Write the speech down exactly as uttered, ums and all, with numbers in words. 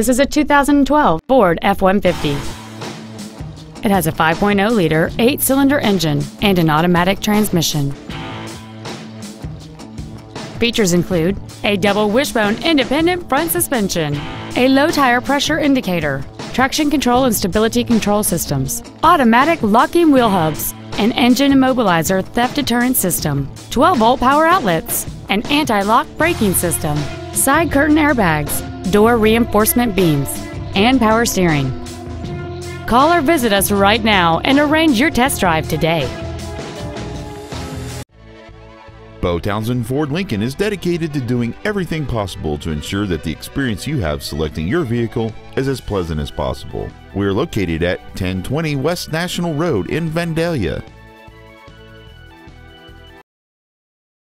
This is a two thousand twelve Ford F one fifty. It has a five point oh liter, eight-cylinder engine and an automatic transmission. Features include a double wishbone independent front suspension, a low tire pressure indicator, traction control and stability control systems, automatic locking wheel hubs, an engine immobilizer theft deterrent system, twelve volt power outlets, an anti-lock braking system, side curtain airbags, door reinforcement beams, and power steering. Call or visit us right now and arrange your test drive today. Beau Townsend Ford Lincoln is dedicated to doing everything possible to ensure that the experience you have selecting your vehicle is as pleasant as possible. We are located at ten twenty West National Road in Vandalia.